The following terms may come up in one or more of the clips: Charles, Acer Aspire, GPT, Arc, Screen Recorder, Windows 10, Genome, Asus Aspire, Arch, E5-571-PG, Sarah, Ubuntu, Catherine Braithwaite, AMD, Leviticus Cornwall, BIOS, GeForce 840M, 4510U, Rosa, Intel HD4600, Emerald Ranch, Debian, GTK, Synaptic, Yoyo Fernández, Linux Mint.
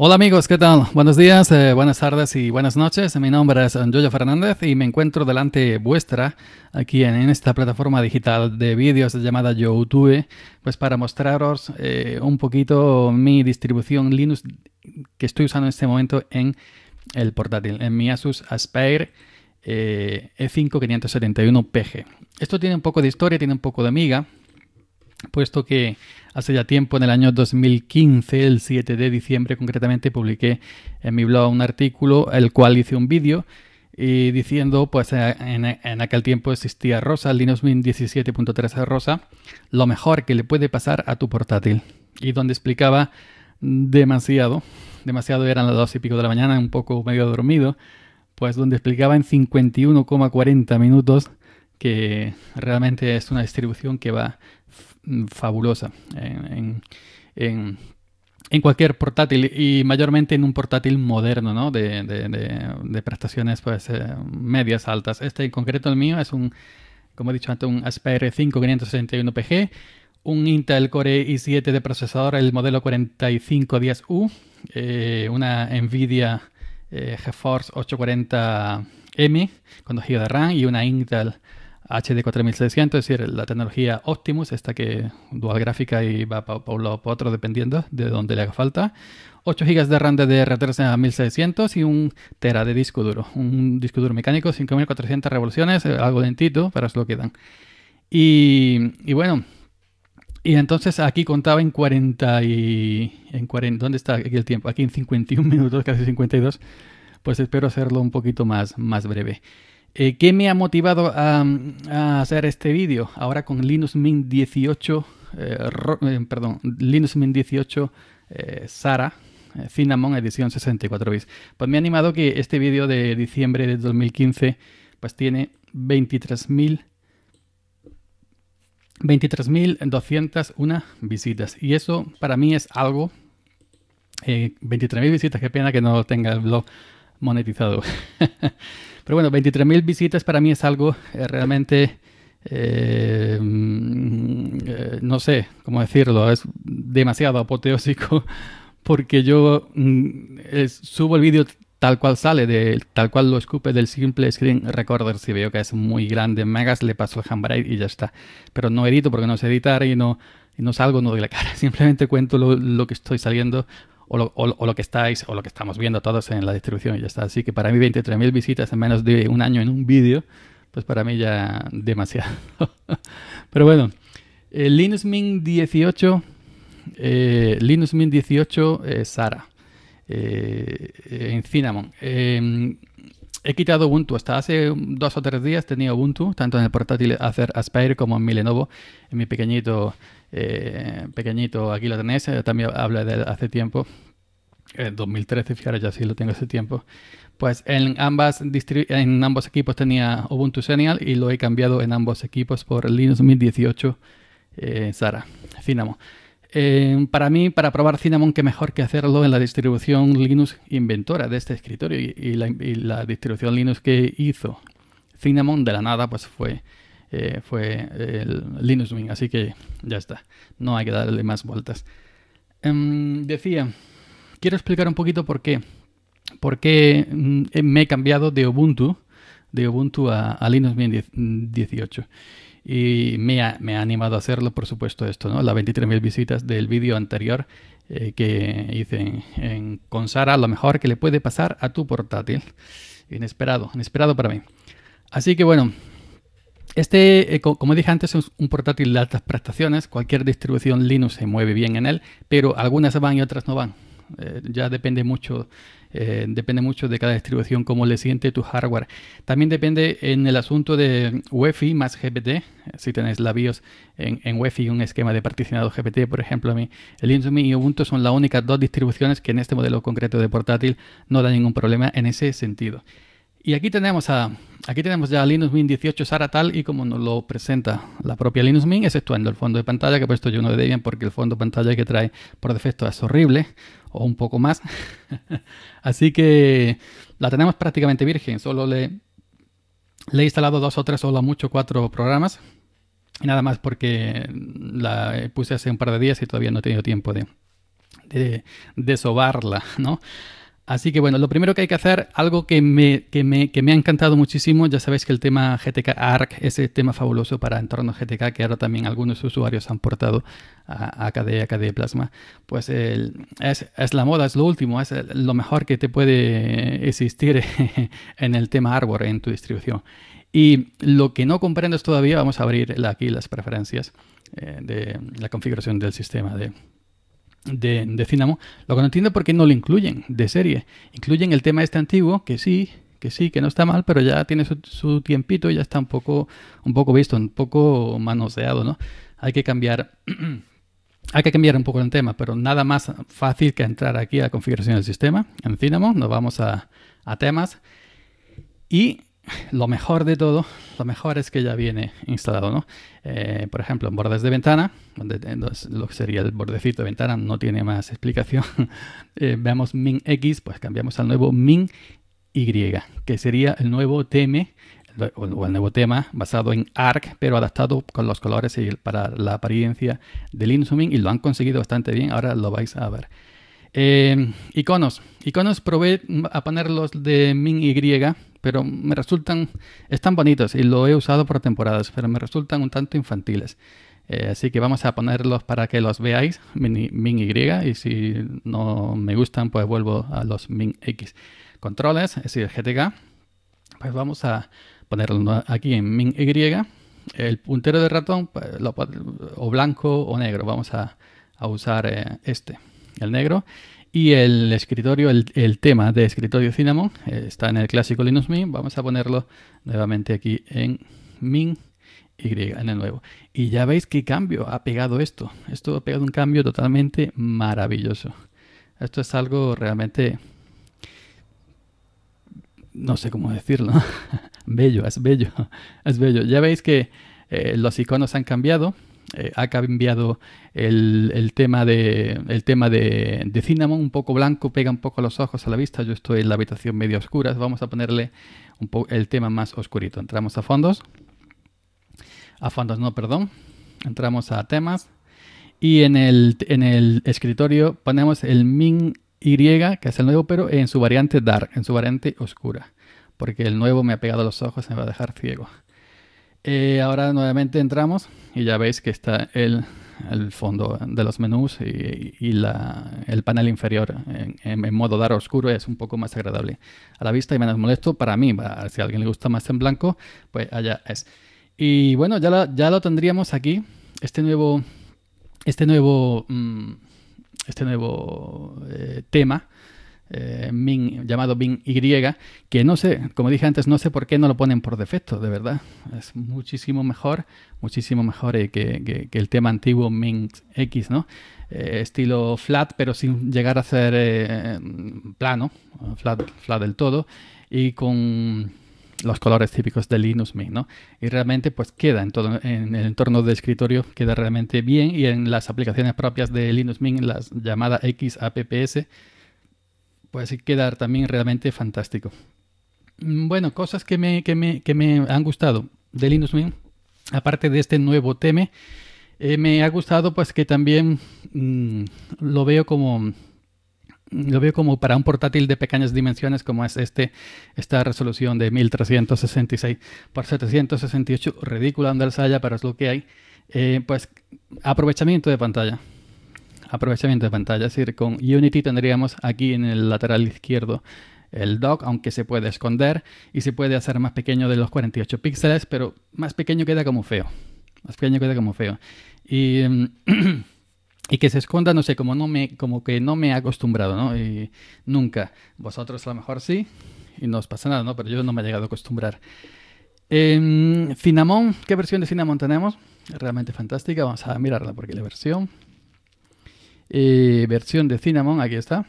Hola amigos, ¿qué tal? Buenos días, buenas tardes y buenas noches. Mi nombre es Yoyo Fernández y me encuentro delante vuestra aquí en esta plataforma digital de vídeos llamada YouTube, pues para mostraros un poquito mi distribución Linux que estoy usando en este momento en el portátil, en mi Asus Aspire E5-571-PG. Esto tiene un poco de historia, tiene un poco de miga, puesto que hace ya tiempo, en el año 2015, el 7 de diciembre concretamente, publiqué en mi blog un artículo, el cual hice un vídeo y diciendo, pues en aquel tiempo existía Rosa, Linux Mint 17.3 Rosa, lo mejor que le puede pasar a tu portátil, y donde explicaba demasiado, eran las 2 y pico de la mañana, un poco medio dormido, pues donde explicaba en 51,40 minutos que realmente es una distribución que va fabulosa en cualquier portátil, y mayormente en un portátil moderno, ¿no? de prestaciones, pues, medias, altas. Este en concreto, el mío, es un, como he dicho antes, un Aspire 5-561PG, un Intel Core i7 de procesador, el modelo 4510U, una Nvidia GeForce 840M con 2 GB de RAM y una Intel HD4600, es decir, la tecnología Optimus, esta que dual gráfica y va para un lado o para otro dependiendo de donde le haga falta. 8 GB de RAM de DDR3 a 1600 y un tera de disco duro. Un disco duro mecánico, 5400 revoluciones, algo lentito, pero es lo que dan. Y bueno, y entonces aquí contaba en 40, ¿dónde está aquí el tiempo? Aquí en 51 minutos, casi 52, pues espero hacerlo un poquito más breve. ¿Qué me ha motivado a hacer este vídeo? Ahora con Linux Mint 18, Linux Mint 18 Sarah, Cinnamon edición 64 bits. Pues me ha animado que este vídeo de diciembre de 2015 pues tiene 23.201 visitas. Y eso para mí es algo, 23.000 visitas, qué pena que no tenga el blog monetizado. Pero bueno, 23.000 visitas para mí es algo realmente, no sé cómo decirlo, es demasiado apoteósico, porque yo subo el vídeo tal cual sale, tal cual lo escupe del simple Screen Recorder. Si veo que es muy grande en megas, le paso el handbrake y ya está. Pero no edito porque no sé editar y no salgo, no doy la cara. Simplemente cuento lo que estoy saliendo. O lo que estáis, o lo que estamos viendo todos en la distribución, y ya está. Así que para mí 23.000 visitas en menos de un año en un vídeo, pues para mí ya demasiado. Pero bueno, Linux Mint 18, Sarah, en Cinnamon. He quitado Ubuntu. Hasta hace 2 o 3 días tenía Ubuntu, tanto en el portátil Acer Aspire como en mi Lenovo, en mi pequeñito. Aquí lo tenéis, también habla de hace tiempo, 2013, fijaros, ya sí lo tengo hace tiempo. Pues en ambos equipos tenía Ubuntu Senial y lo he cambiado en ambos equipos por Linux Mint 18 Sarah, Cinnamon. Para mí, para probar Cinnamon, qué mejor que hacerlo en la distribución Linux inventora de este escritorio, y la distribución Linux que hizo Cinnamon de la nada, pues fue el Linux Mint, así que ya está, no hay que darle más vueltas. Decía, quiero explicar un poquito por qué me he cambiado de Ubuntu a Linux Mint 18, y me ha animado a hacerlo, por supuesto, esto, ¿no? Las 23.000 visitas del vídeo anterior que hice con Sarah, lo mejor que le puede pasar a tu portátil. Inesperado para mí. Así que bueno, como dije antes, es un portátil de altas prestaciones. Cualquier distribución Linux se mueve bien en él, pero algunas van y otras no van. Ya depende mucho de cada distribución, cómo le siente tu hardware. También depende en el asunto de UEFI más GPT. Si tenéis la BIOS en UEFI, un esquema de particionado GPT, por ejemplo, el Linux Mint y Ubuntu son las únicas 2 distribuciones que en este modelo concreto de portátil no da ningún problema en ese sentido. Y aquí tenemos ya Linux Mint 18 Sarah tal y como nos lo presenta la propia Linux Mint, exceptuando el fondo de pantalla, que he puesto yo uno de Debian porque el fondo de pantalla que trae por defecto es horrible, o un poco más. Así que la tenemos prácticamente virgen, solo le he instalado 2 o 3 o lo mucho 4 programas, y nada más, porque la puse hace un par de días y todavía no he tenido tiempo de de sobarla, ¿no? Así que bueno, lo primero que hay que hacer, algo que me ha encantado muchísimo, ya sabéis que el tema GTK Arc es el tema fabuloso para entornos GTK, que ahora también algunos usuarios han portado a KDE Plasma, pues es la moda, es lo último, es lo mejor que te puede existir en el tema hardware, en tu distribución. Y lo que no comprendes todavía, vamos a abrir aquí las preferencias de la configuración del sistema de Cinnamon. Lo que no entiendo es por qué no lo incluyen de serie. Incluyen el tema este antiguo, que no está mal, pero ya tiene su tiempito y ya está un poco visto, un poco manoseado, ¿no? Hay que cambiar un poco el tema, pero nada más fácil que entrar aquí a la configuración del sistema. En Cinnamon nos vamos a temas y lo mejor de todo, lo mejor es que ya viene instalado, ¿no? Por ejemplo, en bordes de ventana, lo que sería el bordecito de ventana, no tiene más explicación. Veamos Mint-X, pues cambiamos al nuevo Mint-Y, que sería el nuevo tema, basado en Arc, pero adaptado con los colores y para la apariencia de Linux Mint, y lo han conseguido bastante bien, ahora lo vais a ver. Iconos probé a ponerlos de Mint-Y, pero me resultan, están bonitos y lo he usado por temporadas, pero me resultan un tanto infantiles. Así que vamos a ponerlos para que los veáis, Mint-Y, y si no me gustan, pues vuelvo a los Mint-X. Controles, es decir, GTK, pues vamos a ponerlo aquí en Mint-Y. El puntero de ratón, pues, o blanco o negro, vamos a usar el negro. Y el escritorio, el tema de escritorio Cinnamon, está en el clásico Linux Mint. Vamos a ponerlo nuevamente aquí en Mint-Y, en el nuevo. Y ya veis qué cambio ha pegado esto. Esto ha pegado un cambio totalmente maravilloso. Esto es algo realmente, no sé cómo decirlo, ¿no? Bello, es bello, es bello. Ya veis que los iconos han cambiado. Ha cambiado el tema de Cinnamon, un poco blanco, pega un poco los ojos a la vista. Yo estoy en la habitación medio oscura, vamos a ponerle un poco el tema más oscurito. Entramos a fondos, entramos a temas y en el escritorio ponemos el Mint-Y, que es el nuevo, pero en su variante dark, en su variante oscura, porque el nuevo me ha pegado los ojos, me va a dejar ciego. Ahora nuevamente entramos y ya veis que está el fondo de los menús y el panel inferior en modo dark oscuro. Es un poco más agradable a la vista y menos molesto para mí. Si a alguien le gusta más en blanco, pues allá es. Y bueno, ya lo tendríamos aquí, este nuevo tema. Llamado Mint-Y, que no sé, como dije antes, no sé por qué no lo ponen por defecto, de verdad. Es muchísimo mejor que el tema antiguo Mint-X, ¿no? Estilo flat, pero sin llegar a ser plano, flat del todo, y con los colores típicos de Linux Mint, ¿no? Y realmente pues queda en el entorno de escritorio, queda realmente bien, y en las aplicaciones propias de Linux Mint, las llamadas XAPPS, pues quedar también realmente fantástico. Bueno, cosas que me han gustado de Linux Mint, aparte de este nuevo tema, me ha gustado pues que también lo veo como para un portátil de pequeñas dimensiones, como es esta resolución de 1366 por 768, ridícula donde las haya, pero es lo que hay. Pues aprovechamiento de pantalla. Es decir, con Unity tendríamos aquí en el lateral izquierdo el dock, aunque se puede esconder y se puede hacer más pequeño de los 48 píxeles, pero más pequeño queda como feo. Y que se esconda, no sé, como que no me he acostumbrado, ¿no? Y nunca. Vosotros a lo mejor sí, y no os pasa nada, ¿no? Pero yo no me he llegado a acostumbrar. Cinnamon, ¿qué versión de Cinnamon tenemos? Realmente fantástica, vamos a mirarla porque la versión... versión de Cinnamon, aquí está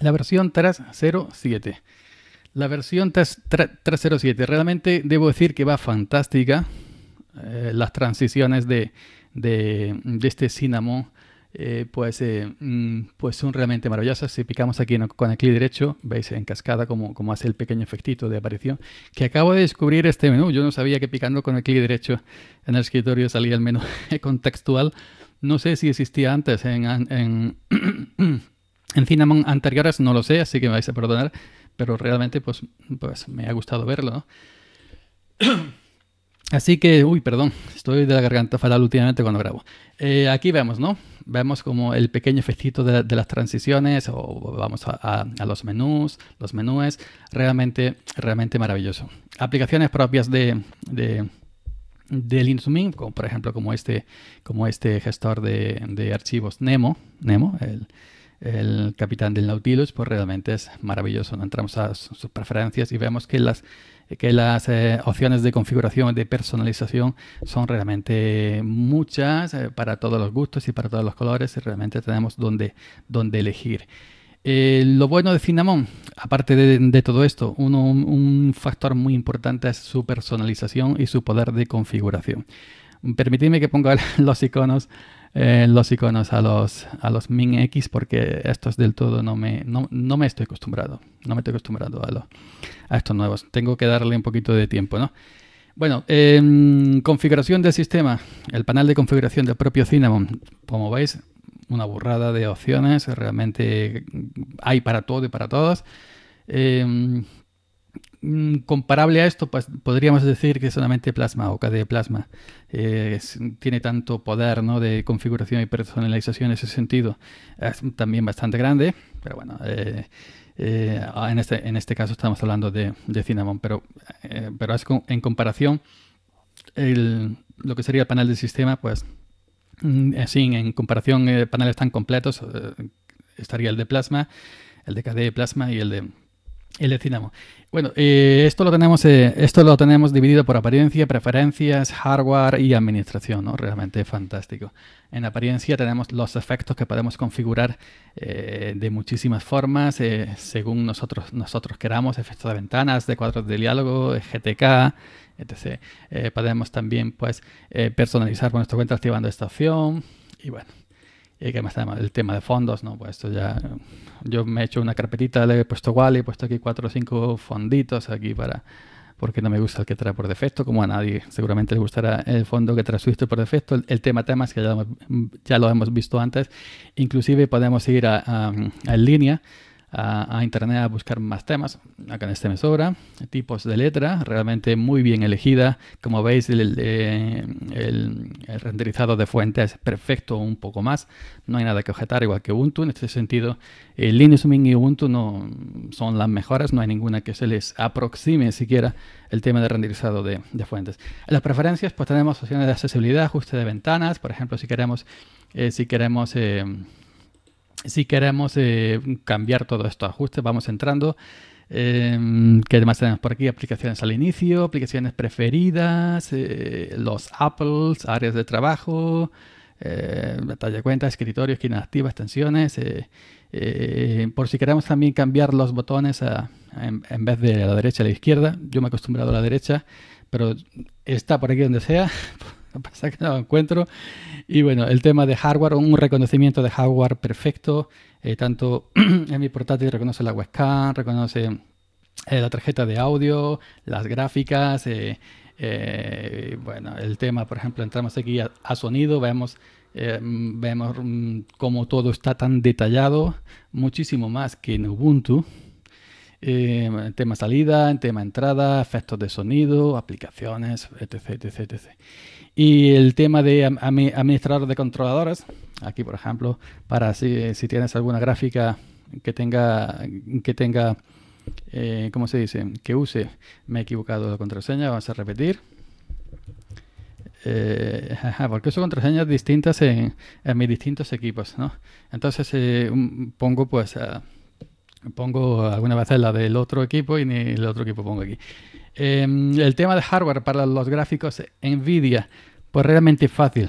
la versión 307. La versión 307 realmente debo decir que va fantástica. Las transiciones de este Cinnamon pues son realmente maravillosas. Si picamos aquí con el clic derecho, veis en cascada como hace el pequeño efectito de aparición, que acabo de descubrir este menú. Yo no sabía que picando con el clic derecho en el escritorio salía el menú contextual. No sé si existía antes en En Cinnamon anteriores no lo sé, así que me vais a perdonar, pero realmente pues me ha gustado verlo, ¿no? Así que, uy, perdón, estoy de la garganta fatal últimamente cuando grabo. Aquí vemos, ¿no? Vemos como el pequeño efectito de las transiciones, o vamos a los menús, los menúes, realmente maravilloso. Aplicaciones propias de Linux Mint, como por ejemplo como este gestor de archivos Nemo, el capitán del Nautilus, pues realmente es maravilloso. Entramos a sus preferencias y vemos que las opciones de configuración, de personalización, son realmente muchas, para todos los gustos y para todos los colores, y realmente tenemos donde elegir. Lo bueno de Cinnamon, aparte de todo esto, un factor muy importante es su personalización y su poder de configuración. Permitidme que ponga los iconos a los Mint-X, porque estos del todo no me estoy acostumbrado. No me estoy acostumbrado a estos nuevos. Tengo que darle un poquito de tiempo, ¿no? Bueno, configuración del sistema. El panel de configuración del propio Cinnamon. Como veis, una burrada de opciones. Realmente hay para todo y para todas. Comparable a esto, pues podríamos decir que solamente Plasma o KDE Plasma tiene tanto poder, ¿no?, de configuración y personalización en ese sentido. Es también bastante grande, pero bueno, en este caso estamos hablando de Cinnamon, pero es en comparación lo que sería el panel de sistema, pues en comparación paneles tan completos, estaría el de Plasma, el de KDE Plasma y el de Cinnamon. Bueno, esto lo tenemos dividido por apariencia, preferencias, hardware y administración, ¿no? Realmente fantástico. En apariencia tenemos los efectos que podemos configurar de muchísimas formas, según nosotros queramos, efectos de ventanas, de cuadros de diálogo, GTK, etc. Podemos también personalizar por nuestra cuenta activando esta opción y bueno. ¿Qué más tenemos? El tema de fondos, ¿no? Pues esto ya. Yo me he hecho una carpetita, le he puesto igual, he puesto aquí 4 o 5 fonditos aquí porque no me gusta el que trae por defecto, como a nadie seguramente le gustará el fondo que trae Swifter por defecto. El temas que ya lo hemos visto antes. Inclusive podemos ir a en línea, a internet, a buscar más temas. Acá en este me sobra. Tipos de letra, realmente muy bien elegida. Como veis, el renderizado de fuente es perfecto, un poco más. No hay nada que objetar, igual que Ubuntu. En este sentido, Linux Mint y Ubuntu no son las mejores. No hay ninguna que se les aproxime siquiera el tema de renderizado de fuentes. En las preferencias, pues tenemos opciones de accesibilidad, ajuste de ventanas. Por ejemplo, si queremos cambiar todos estos ajustes, vamos entrando. ¿Qué demás tenemos por aquí? Aplicaciones al inicio, aplicaciones preferidas, los apples, áreas de trabajo, detalle de cuenta, escritorio, esquina activa, extensiones. Por si queremos también cambiar los botones en vez de a la derecha, a la izquierda. Yo me he acostumbrado a la derecha, pero está por aquí donde sea. Pasa que no lo encuentro. Y bueno, el tema de hardware, un reconocimiento de hardware perfecto, tanto en mi portátil reconoce la webcam, reconoce la tarjeta de audio, las gráficas, bueno, el tema, por ejemplo, entramos aquí a sonido, vemos cómo todo está tan detallado, muchísimo más que en Ubuntu. En tema salida, en tema entrada, efectos de sonido, aplicaciones, etc. Y el tema de administrador de controladores, aquí por ejemplo, para si tienes alguna gráfica que tenga ¿cómo se dice? Que use, me he equivocado de contraseña, vamos a repetir. Porque uso contraseñas distintas en mis distintos equipos, ¿no? Entonces pongo pongo alguna vez la del otro equipo y ni el otro equipo pongo aquí. El tema de hardware para los gráficos Nvidia, pues realmente fácil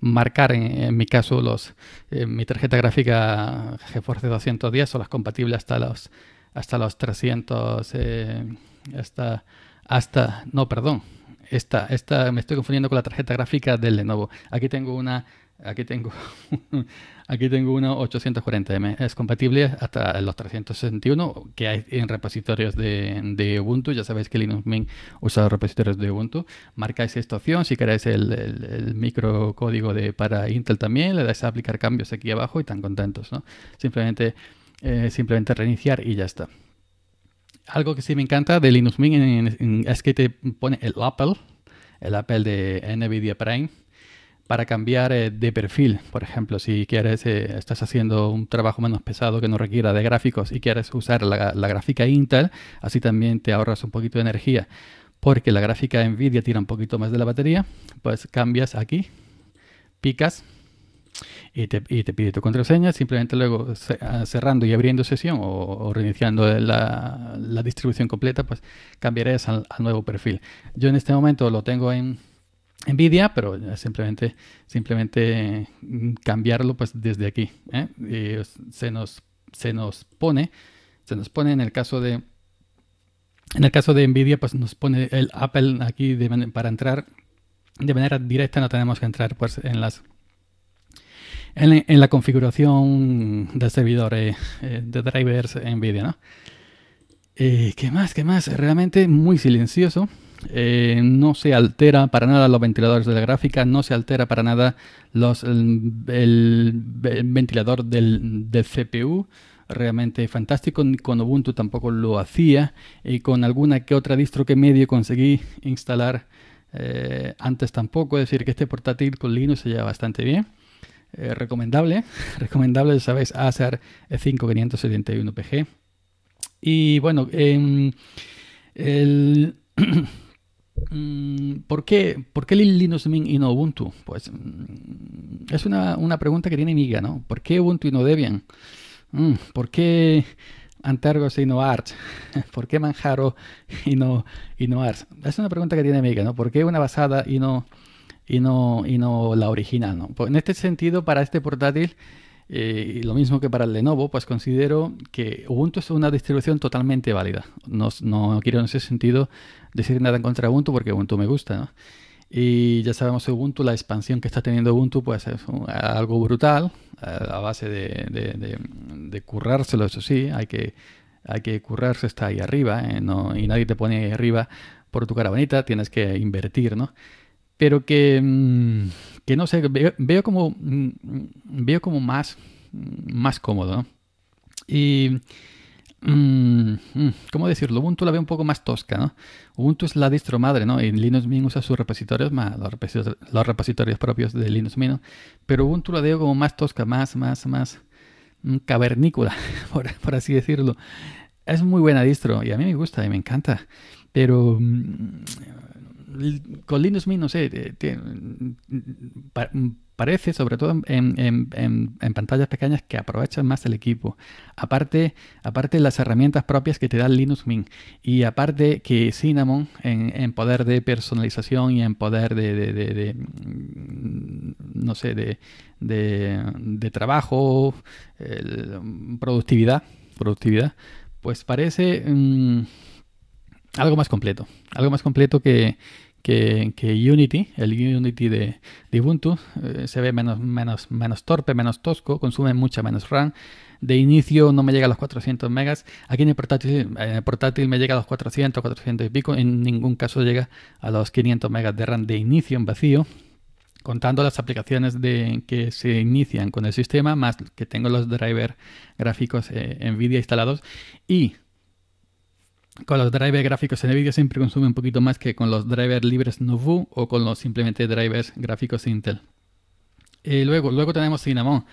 marcar en mi caso mi tarjeta gráfica GeForce 840M o las compatibles hasta los 300, no, perdón, esta me estoy confundiendo con la tarjeta gráfica del Lenovo. Aquí tengo una Aquí tengo una 840M. Es compatible hasta los 361 que hay en repositorios de Ubuntu. Ya sabéis que Linux Mint usa repositorios de Ubuntu. Marcáis esta opción. Si queréis el microcódigo para Intel también, le dais a aplicar cambios aquí abajo y tan contentos, ¿no? Simplemente reiniciar y ya está. Algo que sí me encanta de Linux Mint es que te pone el Apple de Nvidia Prime para cambiar de perfil. Por ejemplo, si quieres, estás haciendo un trabajo menos pesado que no requiera de gráficos y quieres usar la gráfica Intel, así también te ahorras un poquito de energía, porque la gráfica Nvidia tira un poquito más de la batería, pues cambias aquí, picas y te pide tu contraseña. Simplemente luego cerrando y abriendo sesión o reiniciando la distribución completa, pues cambiarás al nuevo perfil. Yo en este momento lo tengo en Nvidia, pero simplemente cambiarlo pues desde aquí, ¿eh? Y se nos pone en el caso de Nvidia, pues nos pone el Apple aquí para entrar de manera directa. No tenemos que entrar pues en la configuración de servidores, de drivers NVIDIA, ¿no? ¿Qué más? Realmente muy silencioso. No se altera para nada los ventiladores de la gráfica, no se altera para nada el ventilador del CPU. Realmente fantástico. Con Ubuntu tampoco lo hacía, y con alguna que otra distro que medio conseguí instalar antes tampoco. Es decir, que este portátil con Linux se lleva bastante bien. Recomendable, ya sabéis, Acer E5-571-PG. Y bueno, ¿por qué Linux Mint y no Ubuntu? Pues es una pregunta que tiene miga, ¿no? ¿Por qué Ubuntu y no Debian? ¿Por qué Antergos y no Arch? ¿Por qué Manjaro y no Arch? Es una pregunta que tiene miga, ¿no? ¿Por qué una basada y no la original, ¿no? Pues en este sentido, para este portátil, y lo mismo que para el Lenovo, pues considero que Ubuntu es una distribución totalmente válida. No quiero en ese sentido decir nada en contra de Ubuntu, porque Ubuntu me gusta, ¿no? Y ya sabemos Ubuntu, la expansión que está teniendo Ubuntu, pues es algo brutal, a base de currárselo. Eso sí, hay que currarse, está ahí arriba, ¿eh? Y nadie te pone ahí arriba por tu cara bonita, tienes que invertir, ¿no? Pero que no sé, veo como más cómodo, ¿no? Y ¿cómo decirlo? Ubuntu la veo un poco más tosca, ¿no? Ubuntu es la distro madre, ¿no? Y Linux Mint usa sus repositorios, más los repositorios propios de Linux Mint, ¿no? Pero Ubuntu la veo como más tosca, más cavernícola, por así decirlo. Es muy buena distro y a mí me gusta y me encanta, pero con Linux Mint, no sé, parece, sobre todo en pantallas pequeñas, que aprovechan más el equipo. Aparte las herramientas propias que te da Linux Mint, y aparte que Cinnamon, en poder de personalización y en poder de trabajo, productividad, pues parece algo más completo que Unity. El Unity de Ubuntu se ve menos torpe, menos tosco, consume mucha menos RAM. De inicio no me llega a los 400 megas. Aquí en el portátil me llega a los 400, 400 y pico. En ningún caso llega a los 500 megas de RAM de inicio en vacío, contando las aplicaciones que se inician con el sistema, más que tengo los drivers gráficos NVIDIA instalados. Y con los drivers gráficos en NVIDIA siempre consume un poquito más que con los drivers libres Novu o con los simplemente drivers gráficos Intel. Luego tenemos Cinnamon.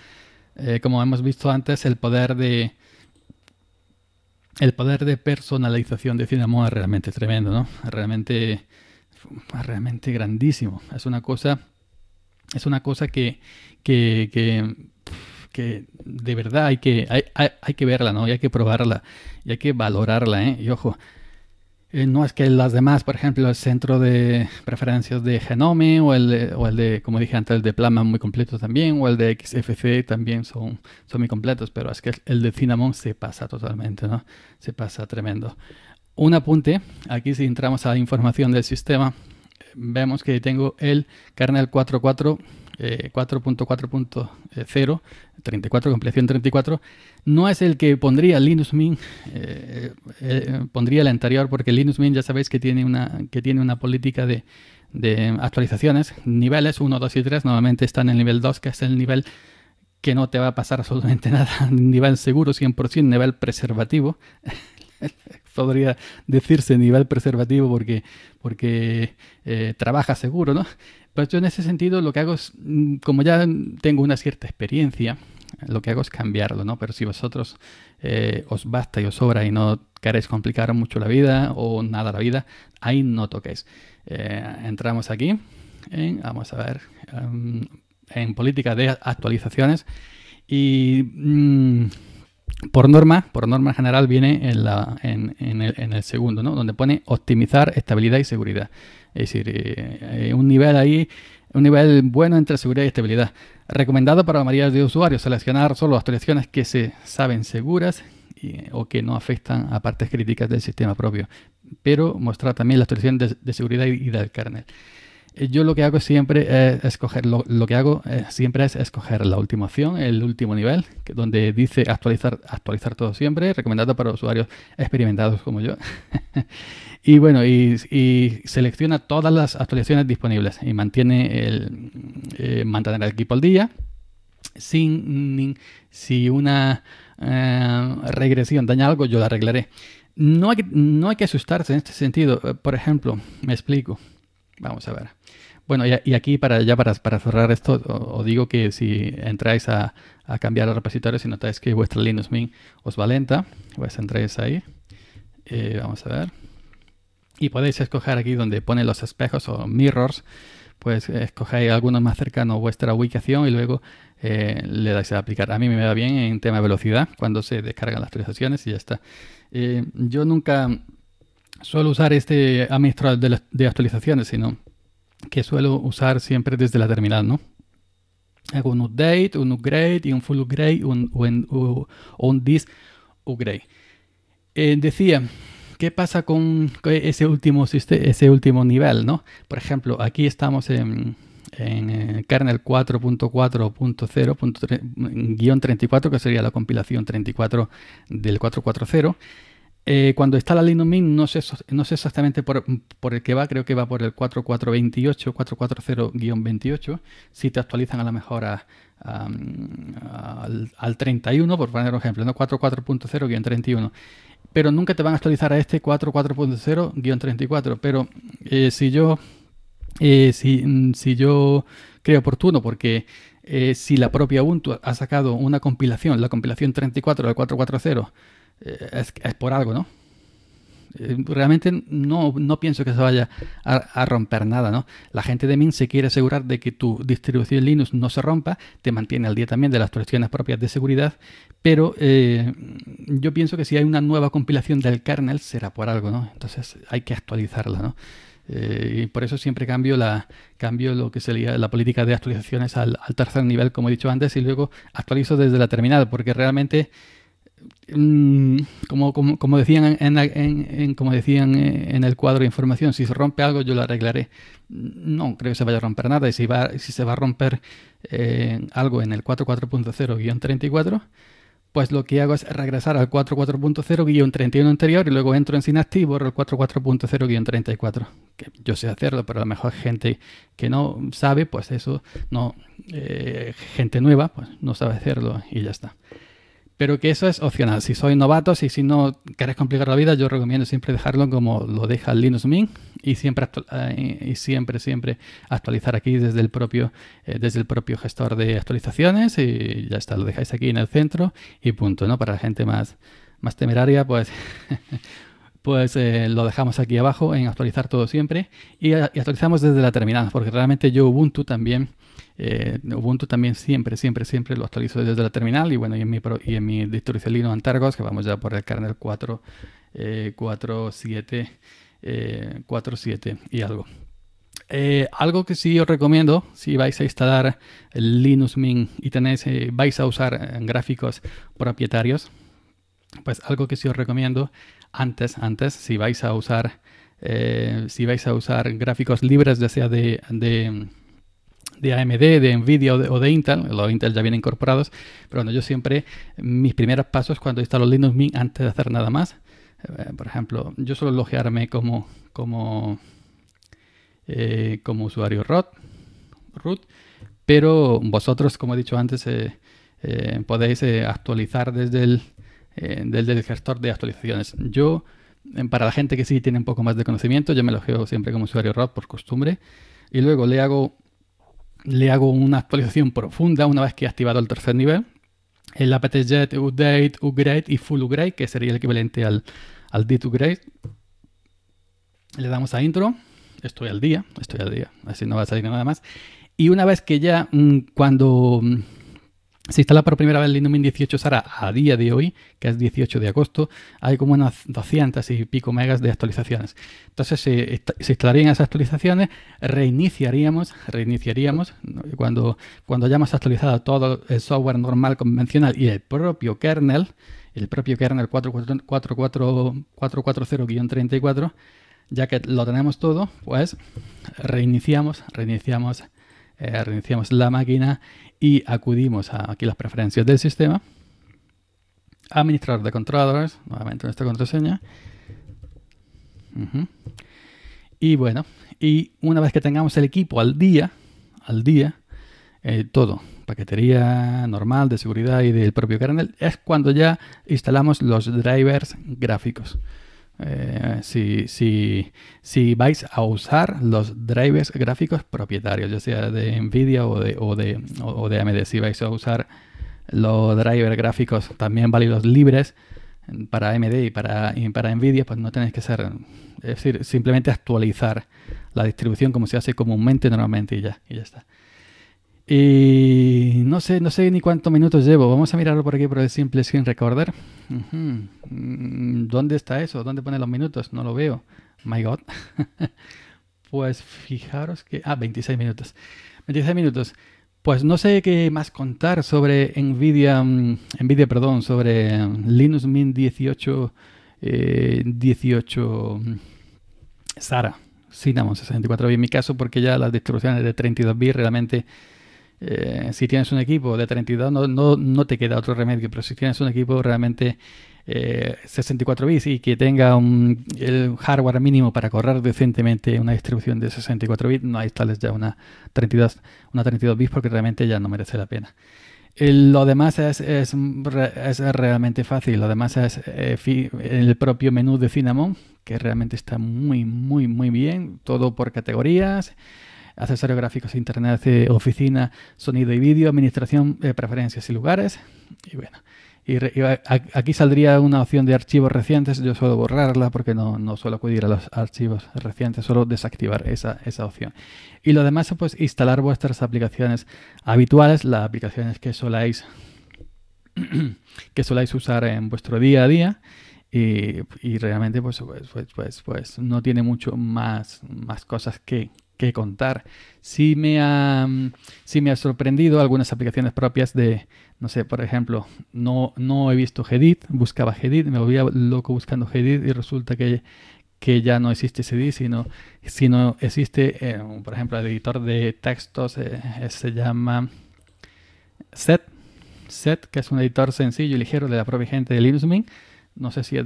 Como hemos visto antes, el poder de personalización de Cinnamon es realmente tremendo, ¿no? Realmente grandísimo. Es una cosa que de verdad hay que verla, ¿no? Y hay que probarla, y hay que valorarla, ¿eh? Y ojo, no es que las demás, por ejemplo, el centro de preferencias de Genome o el de, como dije antes, el de Plasma muy completo también, o el de XFC también son muy completos, pero es que el de Cinnamon se pasa totalmente, ¿no? Se pasa tremendo. Un apunte, aquí si entramos a la información del sistema, vemos que tengo el kernel 4.4 4.4.0, 34, ampliación 34, no es el que pondría Linux Mint, pondría el anterior, porque Linux Mint ya sabéis que tiene una política de actualizaciones, niveles 1, 2 y 3, normalmente está en el nivel 2, que es el nivel que no te va a pasar absolutamente nada, nivel seguro 100%, nivel preservativo, podría decirse nivel preservativo porque trabaja seguro, ¿no? Pues yo en ese sentido lo que hago es, como ya tengo una cierta experiencia, lo que hago es cambiarlo, ¿no? Pero si vosotros os basta y os sobra y no queréis complicar mucho la vida o nada la vida, ahí no toquéis. Entramos aquí, vamos a ver, en política de actualizaciones y... Por norma general viene en el segundo, ¿no? Donde pone optimizar estabilidad y seguridad. Es decir, un nivel ahí, un nivel bueno entre seguridad y estabilidad. Recomendado para la mayoría de usuarios, seleccionar solo actualizaciones que se saben seguras o que no afectan a partes críticas del sistema propio. Pero mostrar también la actualización de seguridad y del kernel. Yo lo que hago siempre es escoger, la última opción, el último nivel, donde dice actualizar todo siempre, recomendado para usuarios experimentados como yo. Y bueno, y selecciona todas las actualizaciones disponibles y mantiene mantener el equipo al día. Si una regresión daña algo, yo la arreglaré. No hay que asustarse en este sentido. Por ejemplo, me explico. Vamos a ver. Bueno, y aquí para cerrar esto, os digo que si entráis a cambiar los repositorios y notáis que vuestra Linux Mint os va lenta, pues entráis ahí. Vamos a ver. Y podéis escoger aquí donde pone los espejos o mirrors, pues escogéis algunos más cercanos a vuestra ubicación y luego le dais a aplicar. A mí me va bien en tema de velocidad cuando se descargan las actualizaciones y ya está. Yo nunca... suelo usar este administrador de actualizaciones, sino que suelo usar siempre desde la terminal, ¿no? Hago un update, un upgrade y un full upgrade o un disk upgrade. Decía, ¿qué pasa con ese último nivel, ¿no? Por ejemplo, aquí estamos en kernel 4.4.0.34, que sería la compilación 34 del 440. Cuando está la Linux Mint, no sé exactamente por el que va, creo que va por el 440-28. Si te actualizan a la mejor al 31, por poner un ejemplo, ¿no? 440-31. Pero nunca te van a actualizar a este 440-34. Pero si yo creo oportuno, porque si la propia Ubuntu ha sacado una compilación, la compilación 34 del 440, es por algo, ¿no? Realmente no pienso que se vaya a romper nada, ¿no? La gente de Mint se quiere asegurar de que tu distribución Linux no se rompa, te mantiene al día también de las actualizaciones propias de seguridad, pero yo pienso que si hay una nueva compilación del kernel será por algo, ¿no? Entonces hay que actualizarla, ¿no? Y por eso siempre cambio lo que sería la política de actualizaciones al tercer nivel, como he dicho antes, y luego actualizo desde la terminal, porque realmente... Como decían en el cuadro de información, si se rompe algo yo lo arreglaré. No creo que se vaya a romper nada, y si se va a romper algo en el 440-34, pues lo que hago es regresar al 440-31 anterior y luego entro en Synaptic, borro el 440-34. Que yo sé hacerlo, pero a lo mejor gente que no sabe, pues eso no, gente nueva, pues no sabe hacerlo y ya está. Pero que eso es opcional. Si sois novatos y si no queréis complicar la vida, yo recomiendo siempre dejarlo como lo deja Linux Mint y siempre actualizar aquí desde el propio gestor de actualizaciones y ya está, lo dejáis aquí en el centro y punto, ¿no? Para la gente más temeraria, pues... pues lo dejamos aquí abajo en actualizar todo siempre y actualizamos desde la terminal, porque realmente yo Ubuntu también siempre lo actualizo desde la terminal y bueno, y en mi distribución Linux Antergos, que vamos ya por el kernel 4.7 y algo. Algo que sí os recomiendo, si vais a instalar Linux Mint y vais a usar gráficos propietarios, pues algo que sí os recomiendo antes, si vais a usar gráficos libres, ya sea de de AMD, de Nvidia o de Intel. Los Intel ya vienen incorporados, pero bueno, yo siempre, mis primeros pasos cuando instalo Linux Mint, antes de hacer nada más, por ejemplo, yo suelo loguearme como usuario root, pero vosotros, como he dicho antes, podéis actualizar desde el gestor de actualizaciones. Yo, para la gente que sí tiene un poco más de conocimiento, yo me logeo siempre como usuario root por costumbre, y luego le hago una actualización profunda una vez que he activado el tercer nivel, el apt-get, update, upgrade y full upgrade, que sería el equivalente al dit upgrade. Le damos a intro, estoy al día, así no va a salir nada más. Y una vez que ya, cuando se instala por primera vez Linux Mint 18 Sarah, a día de hoy, que es 18 de agosto, hay como unas 200 y pico megas de actualizaciones. Entonces se instalarían esas actualizaciones, reiniciaríamos cuando hayamos actualizado todo el software normal convencional y el propio kernel, 440-34, ya que lo tenemos todo, pues reiniciamos la máquina y acudimos a aquí las preferencias del sistema, administrador de controladores, nuevamente nuestra contraseña. Y bueno, y una vez que tengamos el equipo al día, todo, paquetería normal de seguridad y del propio kernel, es cuando ya instalamos los drivers gráficos. Si vais a usar los drivers gráficos propietarios, ya sea de Nvidia o de AMD, si vais a usar los drivers gráficos también válidos libres para AMD y para Nvidia, pues no tenéis que ser, es decir, simplemente actualizar la distribución como se hace comúnmente, normalmente, y ya está. Y no sé ni cuántos minutos llevo. Vamos a mirarlo por aquí, por el simple Screen Recorder. ¿Dónde está eso? ¿Dónde pone los minutos? No lo veo. My God. Pues fijaros que... Ah, 26 minutos. 26 minutos. Pues no sé qué más contar sobre sobre Linux Mint 18 Sarah. Cinnamon 64 bits en mi caso, porque ya las distribuciones de 32 bits realmente... si tienes un equipo de 32 no te queda otro remedio, pero si tienes un equipo realmente 64 bits y que tenga el hardware mínimo para correr decentemente una distribución de 64 bits, no instales ya una 32 bits, porque realmente ya no merece la pena. Lo demás es realmente fácil. Lo demás es el propio menú de Cinnamon, que realmente está muy bien, todo por categorías, accesorios gráficos, internet, oficina, sonido y vídeo, administración, preferencias y lugares. Y bueno, y aquí saldría una opción de archivos recientes. Yo suelo borrarla porque no suelo acudir a los archivos recientes, suelo desactivar esa opción. Y lo demás, pues instalar vuestras aplicaciones habituales, las aplicaciones que soláis usar en vuestro día a día. Y realmente pues no tiene mucho más cosas que contar. Sí me ha sorprendido algunas aplicaciones propias de, no sé, por ejemplo, no he visto GEDIT, buscaba GEDIT, me volvía loco buscando GEDIT y resulta que ya no existe GEDIT, sino existe, por ejemplo, el editor de textos se llama Set, que es un editor sencillo y ligero de la propia gente de Linux Mint. No sé si es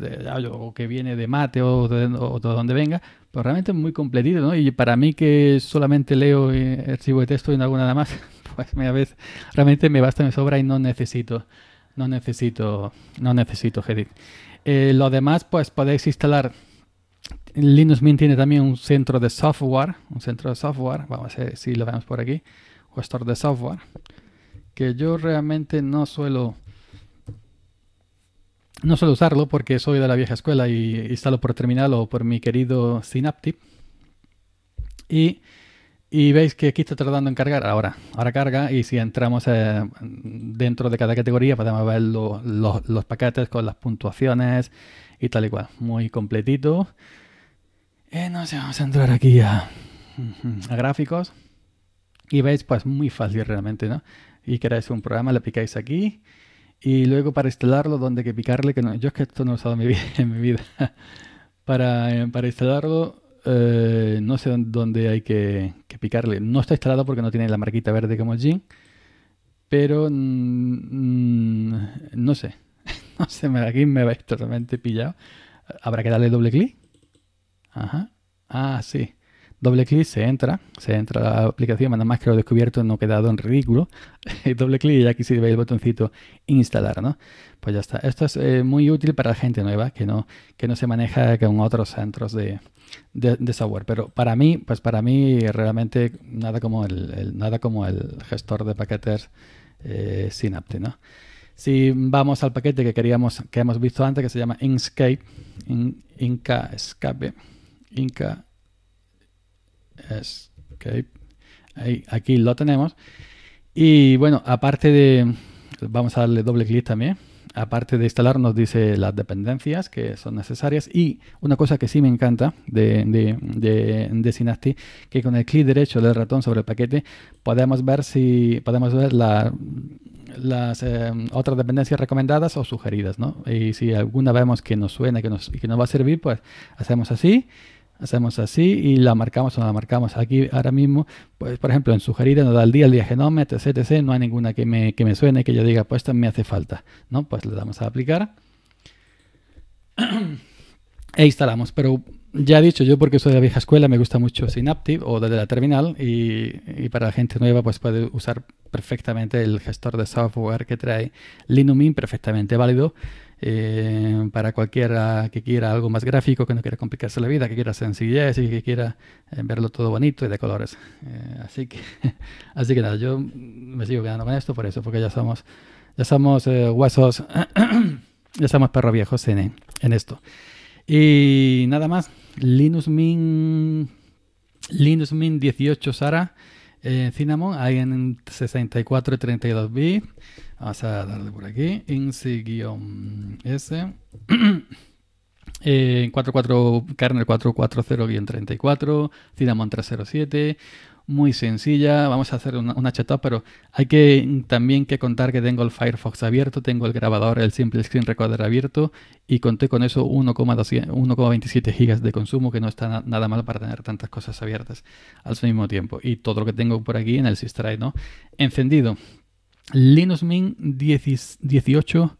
o que viene de Mate o de donde venga, pero realmente es muy completito, ¿no? Y para mí, que solamente leo archivo de texto y no hago nada más, pues realmente me basta, me sobra, y no necesito GEDIT. Lo demás, pues podéis instalar. Linux Mint tiene también un centro de software, vamos a ver si lo vemos por aquí, o store de software, que yo realmente no suelo usarlo porque soy de la vieja escuela y instalo por terminal o por mi querido Synaptic. Y veis que aquí está tardando en cargar. Ahora carga, y si entramos dentro de cada categoría podemos ver los paquetes con las puntuaciones y tal y cual. Muy completito. No sé, vamos a entrar aquí a gráficos. Y veis, pues muy fácil realmente, ¿no? Y queréis un programa, le picáis aquí. Y luego, para instalarlo, donde hay que picarle, que no, yo es que esto no lo he usado en mi vida. Para instalarlo, No sé dónde hay que picarle. No está instalado porque no tiene la marquita verde como allí. Pero no sé. No sé, aquí me vais totalmente pillado. Habrá que darle doble clic. Ajá. Ah, sí. Doble clic, se entra a la aplicación, nada más que lo descubierto no ha quedado en ridículo. Doble clic y aquí sí veis el botoncito instalar, ¿no? Pues ya está. Esto es muy útil para la gente nueva que no se maneja con otros centros de software. Pero para mí, pues para mí realmente nada como el gestor de paquetes Synaptic, ¿no? Si vamos al paquete que hemos visto antes, que se llama Inkscape, Inkscape. Aquí lo tenemos. Y bueno, aparte de... Vamos a darle doble clic también. Aparte de instalar, nos dice las dependencias que son necesarias. Y una cosa que sí me encanta de Synaptic, que con el clic derecho del ratón sobre el paquete podemos ver si podemos ver las otras dependencias recomendadas o sugeridas, ¿no? Y si alguna vemos que nos suena que nos va a servir, pues hacemos así. Hacemos así y la marcamos o no la marcamos. Aquí ahora mismo, pues por ejemplo, en sugerida nos da el día genoma, etc. No hay ninguna que me suene, que yo diga, pues esta me hace falta, ¿no? Pues le damos a aplicar e instalamos. Pero ya he dicho, yo porque soy de la vieja escuela, me gusta mucho Synaptic o desde la terminal y para la gente nueva, pues puede usar perfectamente el gestor de software que trae Linux Mint, perfectamente válido. Para cualquiera que quiera algo más gráfico, que no quiera complicarse la vida, que quiera sencillez y que quiera verlo todo bonito y de colores. Así que nada, yo me sigo quedando con esto por eso, porque ya somos huesos, ya somos perros viejos en esto. Y nada más, Linux Mint 18 Sarah, Cinnamon, hay en 64 y 32 bits. Vamos a darle por aquí, INSI-S, kernel 440-34, Cinnamon 307, muy sencilla. Vamos a hacer una chatop, pero hay que también que contar que tengo el Firefox abierto, tengo el grabador, el simple Screen Recorder abierto y conté con eso 1,27 gigas de consumo, que no está nada mal para tener tantas cosas abiertas al mismo tiempo. Y todo lo que tengo por aquí en el SysDrive, ¿no? Encendido. Linux Mint 18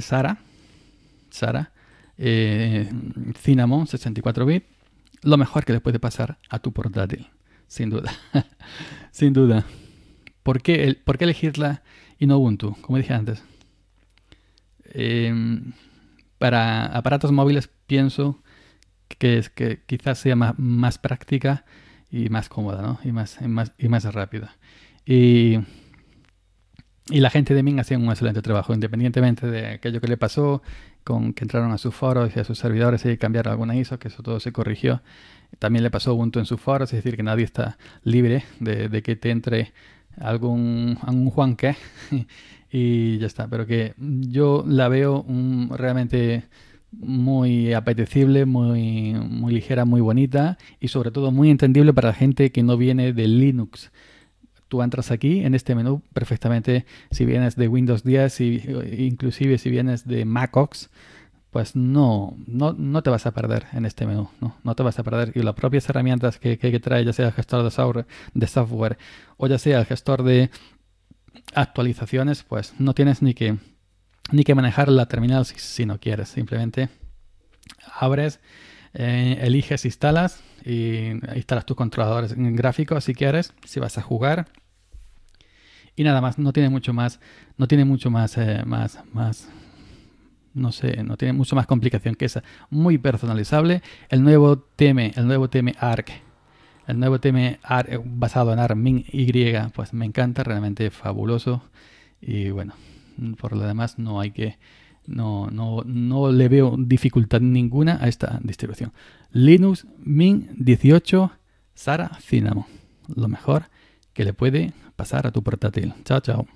Sarah. Cinnamon 64 bits, lo mejor que le puede pasar a tu portátil, sin duda. Sin duda. ¿Por qué elegirla y no Ubuntu? Como dije antes, para aparatos móviles pienso que quizás sea más práctica y más cómoda, ¿no? y más rápida. Y la gente de Mint hacía un excelente trabajo, independientemente de aquello que le pasó, con que entraron a sus foros y a sus servidores y cambiaron alguna ISO, que eso todo se corrigió. También le pasó Ubuntu en sus foros, es decir, que nadie está libre de que te entre algún Juanque y ya está. Pero que yo la veo realmente muy apetecible, muy, muy ligera, muy bonita y sobre todo muy entendible para la gente que no viene de Linux. Tú entras aquí en este menú perfectamente, si vienes de Windows 10, inclusive si vienes de MacOS, pues no te vas a perder en este menú, no te vas a perder. Y las propias herramientas que trae, ya sea el gestor de software o ya sea el gestor de actualizaciones, pues no tienes ni que manejar la terminal si no quieres. Simplemente abres, eliges, instalas tus controladores gráficos si quieres, si vas a jugar, y nada más. No tiene mucho más complicación que esa. Muy personalizable. El nuevo tema Arc basado en Arc Mint-Y, pues me encanta, realmente fabuloso. Y bueno, por lo demás no le veo dificultad ninguna a esta distribución. Linux Mint 18 Sarah Cinnamon, lo mejor que le puede pasar a tu portátil. Chao, chao.